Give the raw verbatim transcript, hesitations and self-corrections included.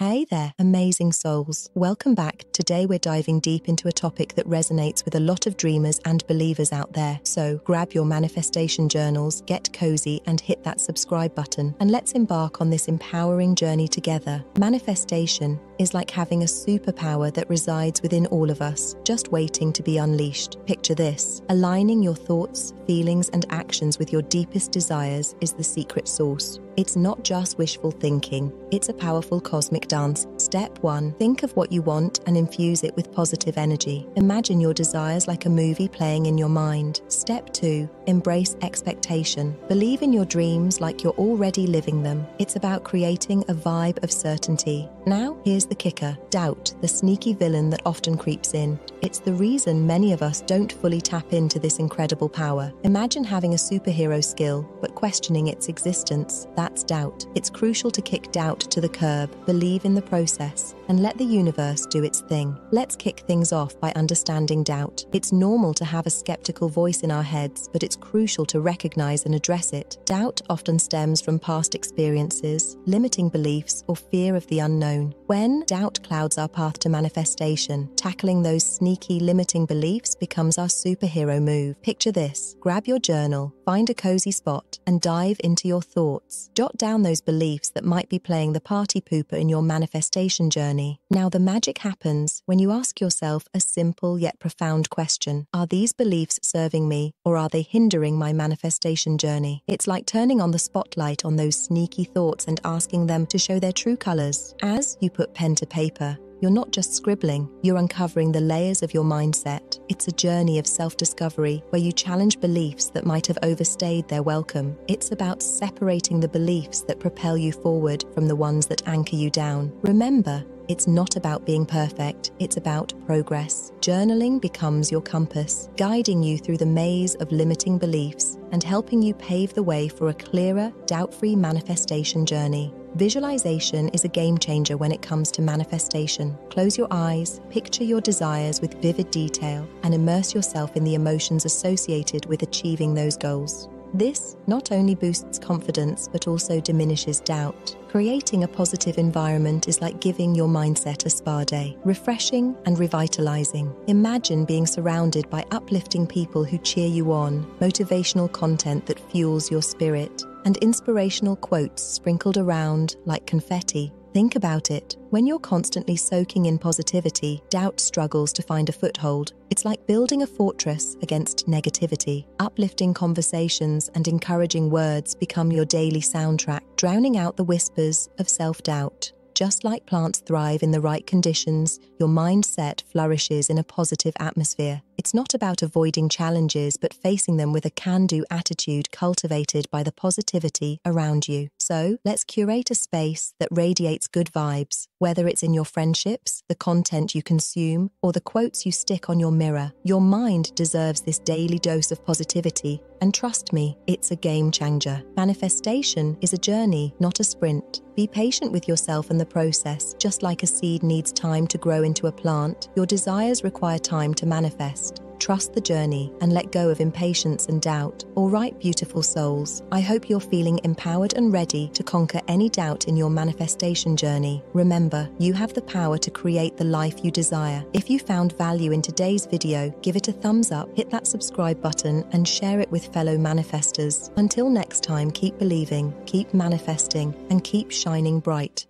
Hey there, amazing souls. Welcome back. Today we're diving deep into a topic that resonates with a lot of dreamers and believers out there. So grab your manifestation journals, get cozy and hit that subscribe button, and let's embark on this empowering journey together. Manifestation is like having a superpower that resides within all of us, just waiting to be unleashed. Picture this: aligning your thoughts, feelings and actions with your deepest desires is the secret sauce. It's not just wishful thinking, it's a powerful cosmic dance. Step one, think of what you want and infuse it with positive energy. Imagine your desires like a movie playing in your mind. Step two, embrace expectation. Believe in your dreams like you're already living them. It's about creating a vibe of certainty. Now, here's the kicker, doubt, the sneaky villain that often creeps in. It's the reason many of us don't fully tap into this incredible power. Imagine having a superhero skill, but questioning its existence. That's doubt. It's crucial to kick doubt to the curb, believe in the process, and let the universe do its thing. Let's kick things off by understanding doubt. It's normal to have a skeptical voice in our heads, but it's crucial to recognize and address it. Doubt often stems from past experiences, limiting beliefs, or fear of the unknown. When doubt clouds our path to manifestation, tackling those sneaky, limiting beliefs becomes our superhero move. Picture this. Grab your journal, find a cozy spot, and dive into your thoughts. Jot down those beliefs that might be playing the party pooper in your manifestation journey. Now, the magic happens when you ask yourself a simple yet profound question. Are these beliefs serving me, or are they hindering my manifestation journey? It's like turning on the spotlight on those sneaky thoughts and asking them to show their true colors. As you put pen to paper, you're not just scribbling, you're uncovering the layers of your mindset. It's a journey of self-discovery where you challenge beliefs that might have overstayed their welcome. It's about separating the beliefs that propel you forward from the ones that anchor you down. Remember, it's not about being perfect, it's about progress. Journaling becomes your compass, guiding you through the maze of limiting beliefs and helping you pave the way for a clearer, doubt-free manifestation journey. Visualization is a game changer when it comes to manifestation. Close your eyes, picture your desires with vivid detail, and immerse yourself in the emotions associated with achieving those goals. This not only boosts confidence, but also diminishes doubt. Creating a positive environment is like giving your mindset a spa day, refreshing and revitalizing. Imagine being surrounded by uplifting people who cheer you on, motivational content that fuels your spirit, and inspirational quotes sprinkled around like confetti. Think about it. When you're constantly soaking in positivity, doubt struggles to find a foothold. It's like building a fortress against negativity. Uplifting conversations and encouraging words become your daily soundtrack, drowning out the whispers of self-doubt. Just like plants thrive in the right conditions, your mindset flourishes in a positive atmosphere. It's not about avoiding challenges, but facing them with a can-do attitude cultivated by the positivity around you. So, let's curate a space that radiates good vibes, whether it's in your friendships, the content you consume, or the quotes you stick on your mirror. Your mind deserves this daily dose of positivity, and trust me, it's a game changer. Manifestation is a journey, not a sprint. Be patient with yourself and the process. Just like a seed needs time to grow into a plant, your desires require time to manifest. Trust the journey and let go of impatience and doubt. All right, beautiful souls, I hope you're feeling empowered and ready to conquer any doubt in your manifestation journey. Remember, you have the power to create the life you desire. If you found value in today's video, give it a thumbs up, hit that subscribe button, and share it with fellow manifestors. Until next time, keep believing, keep manifesting, and keep shining bright.